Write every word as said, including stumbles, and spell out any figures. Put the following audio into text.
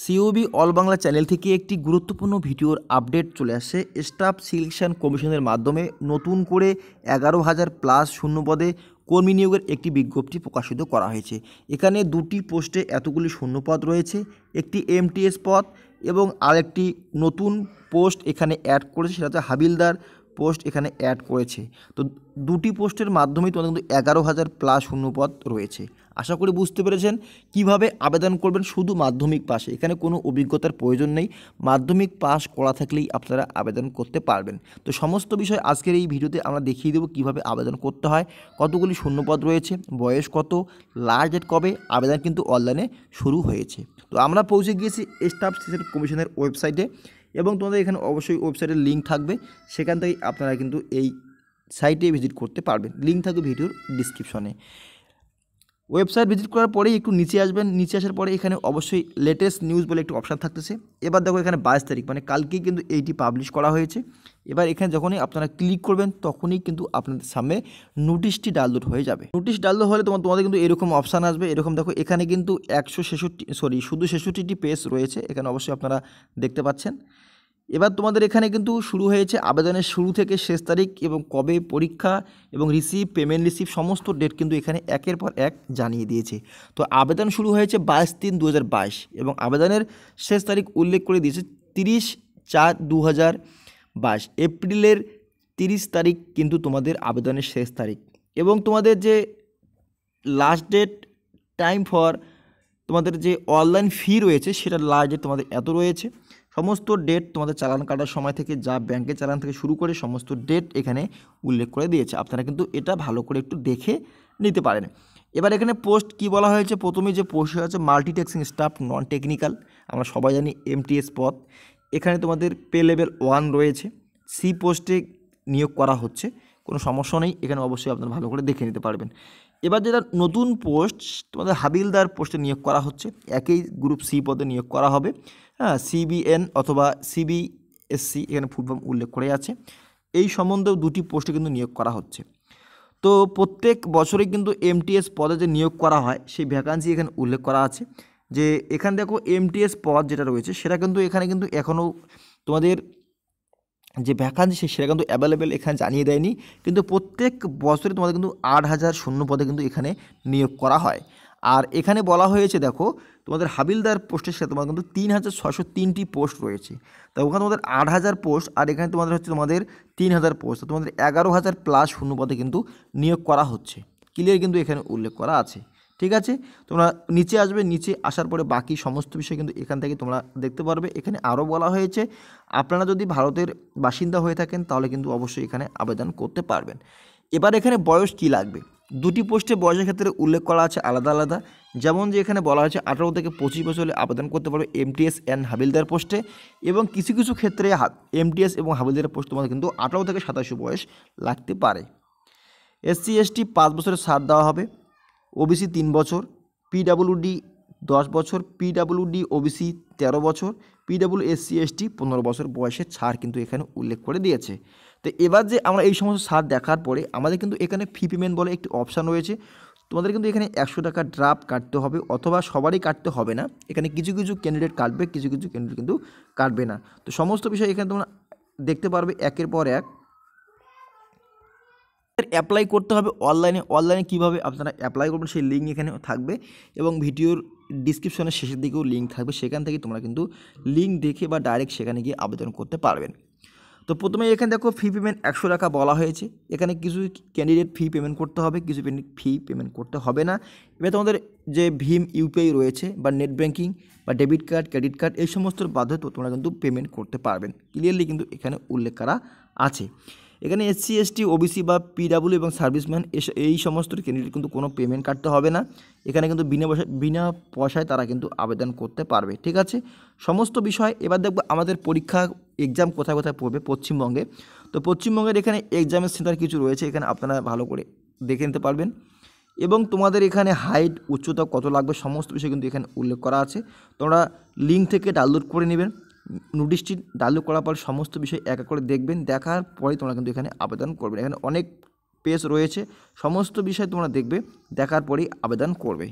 COB all Bangla channel থেকে একটি গুরুত্বপূর্ণ ভিডিওর আপডেট চলে আসে। স্টাফ সিলেকশন কমিশনের মাধ্যমে নতুন করে এগারো হাজার প্লাস শূন্য পদে কর্মী নিয়োগের একটি বিজ্ঞপ্তি প্রকাশিত করা হয়েছে। এখানে দুটি পোস্টে এতগুলি শূন্য পদ রয়েছে, একটি এমটিএস পদ এবং আরেকটি নতুন পোস্ট এখানে অ্যাড করেছে, সেটা হচ্ছে হাবিলদার পোস্ট এখানে অ্যাড করেছে। তো দুটি পোস্টের মাধ্যমেই তোমাদের কিন্তু এগারো হাজার প্লাস শূন্যপদ রয়েছে। আশা করি বুঝতে পেরেছেন কিভাবে আবেদন করবেন। শুধু মাধ্যমিক পাশে, এখানে কোনো অভিজ্ঞতার প্রয়োজন নেই, মাধ্যমিক পাশ করা থাকলেই আপনারা আবেদন করতে পারবেন। তো সমস্ত বিষয় আজকের এই ভিডিওতে আমরা দেখিয়ে দেবো কিভাবে আবেদন করতে হয়, কতগুলি শূন্যপদ রয়েছে, বয়স কত, লাস্ট ডেট কবে। আবেদন কিন্তু অনলাইনে শুরু হয়েছে। তো আমরা পৌঁছে গিয়েছি স্টাফ সিলেকশন কমিশনের ওয়েবসাইটে এবং তোমাদের এখানে অবশ্যই ওয়েবসাইটের লিঙ্ক থাকবে, সেখান থেকেই আপনারা কিন্তু এই সাইটে ভিজিট করতে পারবেন। লিঙ্ক থাকবে ভিডিওর ডিসক্রিপশনে। ওয়েবসাইট ভিজিট করার পরেই একটু নিচে আসবেন, নিচে আসার পরে এখানে অবশ্যই লেটেস্ট নিউজ বলে একটু অপশান থাকতেছে। এবার দেখো এখানে বাইশ তারিখ মানে কালকেই কিন্তু এইটি পাবলিশ করা হয়েছে। এবার এখানে যখনই আপনারা ক্লিক করবেন তখনই কিন্তু আপনাদের সামনে নোটিশটি ডাউনলোড হয়ে যাবে। নোটিশ ডাউনলোড হলে তোমার তোমাদের কিন্তু এরকম অপশান আসবে। এরকম দেখো এখানে কিন্তু একশো ছেষট্টি সরি শুধু ছেষট্টিটি পেজ রয়েছে, এখানে অবশ্যই আপনারা দেখতে পাচ্ছেন। এবার তোমাদের এখানে কিন্তু শুরু হয়েছে আবেদনের শুরু থেকে শেষ তারিখ এবং কবে পরীক্ষা এবং রিসিভ পেমেন্ট রিসিভ সমস্ত ডেট কিন্তু এখানে একের পর এক জানিয়ে দিয়েছে। তো আবেদন শুরু হয়েছে বাইশ তিন দু হাজার বাইশ এবং আবেদনের শেষ তারিখ উল্লেখ করে দিয়েছে তিরিশ চার দু হাজার বাইশ এপ্রিলের তিরিশ তারিখ কিন্তু তোমাদের আবেদনের শেষ তারিখ। এবং তোমাদের যে লাস্ট ডেট টাইম ফর তোমাদের যে অনলাইন ফি রয়েছে সেটা লাস্ট ডেট তোমাদের এত রয়েছে। সমস্ত ডেট তোমাদের চালান কাটার সময় থেকে যা ব্যাংকে চালান থেকে শুরু করে সমস্ত ডেট এখানে উল্লেখ করে দিয়েছে। আপনারা কিন্তু এটা ভালো করে একটু দেখে নিতে পারেন। এবার এখানে পোস্ট কি বলা হয়েছে, প্রথমে যে পোস্ট আছে মাল্টিটাস্কিং স্টাফ নন টেকনিক্যাল, আমরা সবাই জানি এমটিএস পদ। এখানে তোমাদের পে লেভেল ওয়ান রয়েছে, সি পোস্টে নিয়োগ করা হচ্ছে, কোনো সমস্যা নেই, এখানে অবশ্যই আপনারা ভালো করে দেখে নিতে পারবেন। এবার যেটা নতুন পোস্ট তোমাদের হাবিলদার পোস্টে নিয়োগ করা হচ্ছে, একই গ্রুপ সি পদে নিয়োগ করা হবে। হ্যাঁ, সিবিএন অথবা সিবিএসসি এখানে ফুলফর্ম উল্লেখ করে আছে। এই সম্বন্ধেও দুটি পোস্টে কিন্তু নিয়োগ করা হচ্ছে। তো প্রত্যেক বছরে কিন্তু এমটিএস পদে যে নিয়োগ করা হয় সেই ভ্যাকান্সি এখানে উল্লেখ করা আছে। যে এখানে দেখো এমটিএস পদ যেটা রয়েছে সেটা কিন্তু এখানে কিন্তু এখনও তোমাদের যে ভ্যাকান্সি সেটা কিন্তু অ্যাভেলেবেল এখানে জানিয়ে দেয়নি, কিন্তু প্রত্যেক বছরে তোমাদের কিন্তু আট হাজার শূন্য পদে কিন্তু এখানে নিয়োগ করা হয়। আর এখানে বলা হয়েছে দেখো তোমাদের হাবিলদার পোস্টের সাথে তোমাদের কিন্তু তিন হাজার ছয়শো তিনটি পোস্ট রয়েছে। তো ওখানে তোমাদের আট হাজার পোস্ট আর এখানে তোমাদের হচ্ছে তোমাদের তিন হাজার পোস্ট, তোমাদের এগারো হাজার প্লাস শূন্য পদে কিন্তু নিয়োগ করা হচ্ছে, ক্লিয়ার কিন্তু এখানে উল্লেখ করা আছে। ঠিক আছে, তোমরা নিচে আসবে, নিচে আসার পরে বাকি সমস্ত বিষয় কিন্তু এখান থেকে তোমরা দেখতে পারবে। এখানে আরও বলা হয়েছে আপনারা যদি ভারতের বাসিন্দা হয়ে থাকেন তাহলে কিন্তু অবশ্যই এখানে আবেদন করতে পারবেন। এবার এখানে বয়স কি লাগবে, দুটি পোস্টে বয়সের ক্ষেত্রে উল্লেখ করা আছে আলাদা আলাদা। যেমন যে এখানে বলা হয়েছে আঠারো থেকে পঁচিশ বছর হলে আবেদন করতে পারবে এমটিএস অ্যান্ড হাবিলদার পোস্টে, এবং কিছু কিছু ক্ষেত্রে এমটিএস এবং হাবিলদার পোস্ট তোমাদের কিন্তু আঠারো থেকে সাতাশ বয়স লাগতে পারে। এসসি এসটি পাঁচ বছরের ছাড় দেওয়া হবে, ওবিসি তিন বছর, পিডাব্লিউডি দশ বছর, পিডাব্লিউডি ওবিসি তেরো বছর, পিডাব্লিউ এসসি এসটি পনেরো বছর বয়সের ছাড় কিন্তু এখানে উল্লেখ করে দিয়েছে। তো এবার যে আমরা এই সমস্ত ছাড় দেখার পরে আমাদের কিন্তু এখানে ফি পেমেন্ট বলে একটি অপশান রয়েছে। তোমাদের কিন্তু এখানে একশো টাকা ড্রাপ কাটতে হবে, অথবা সবারই কাটতে হবে না, এখানে কিছু কিছু ক্যান্ডিডেট কাটবে, কিছু কিছু ক্যান্ডিডেট কিন্তু কাটবে না। তো সমস্ত বিষয় এখানে তোমরা দেখতে পারবে একের পর এক। অ্যাপ্লাই করতে হবে অনলাইনে, অনলাইনে কীভাবে আপনারা অ্যাপ্লাই করবেন সেই লিঙ্ক এখানে থাকবে এবং ভিডিওর ডিসক্রিপশনের শেষের দিকেও লিঙ্ক থাকবে, সেখান থেকে তোমরা কিন্তু লিঙ্ক দেখে বা ডাইরেক্ট সেখানে গিয়ে আবেদন করতে পারবেন। তো প্রথমে এখানে দেখো ফি পেমেন্ট একশো টাকা বলা হয়েছে, এখানে কিছু ক্যান্ডিডেট ফি পেমেন্ট করতে হবে, কিছু ফি পেমেন্ট করতে হবে না। এবার তোমাদের যে ভীম ইউপিআই রয়েছে বা নেট ব্যাঙ্কিং বা ডেবিট কার্ড ক্রেডিট কার্ড এই সমস্ত বাধ্যে তোমরা কিন্তু পেমেন্ট করতে পারবেন, ক্লিয়ারলি কিন্তু এখানে উল্লেখ করা আছে। এখানে এসসি এসটি ওবিসি বা পিডাব্লিউ এবং সার্ভিসম্যান এই সমস্ত ক্যান্ডিডেট কিন্তু কোনো পেমেন্ট কাটতে হবে না, এখানে কিন্তু বিনা পয়সা বিনা পয়সায় তারা কিন্তু আবেদন করতে পারবে। ঠিক আছে, সমস্ত বিষয়। এবার দেখব আমাদের পরীক্ষা এক্সাম কোথায় কোথায় পড়বে পশ্চিমবঙ্গে। তো পশ্চিমবঙ্গের এখানে এক্সামের সেন্টার কিছু রয়েছে, এখানে আপনারা ভালো করে দেখে নিতে পারবেন। এবং তোমাদের এখানে হাইট উচ্চতা কত লাগবে সমস্ত বিষয় কিন্তু এখানে উল্লেখ করা আছে, তোমরা লিঙ্ক থেকে ডাউনলোড করে নেবেন। নোটিশটি ডাউনলোড করার পর সমস্ত বিষয় এক এক করে দেখবেন, দেখার পরে তোমরা কিন্তু এখানে আবেদন করবে। এখানে অনেক পেজ রয়েছে, সমস্ত বিষয় তোমরা দেখবে, দেখার পরেই আবেদন করবে।